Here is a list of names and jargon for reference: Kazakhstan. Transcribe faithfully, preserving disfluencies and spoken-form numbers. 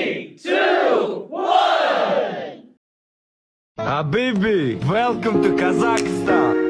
Three, two, one! Habibi, welcome to Kazakhstan!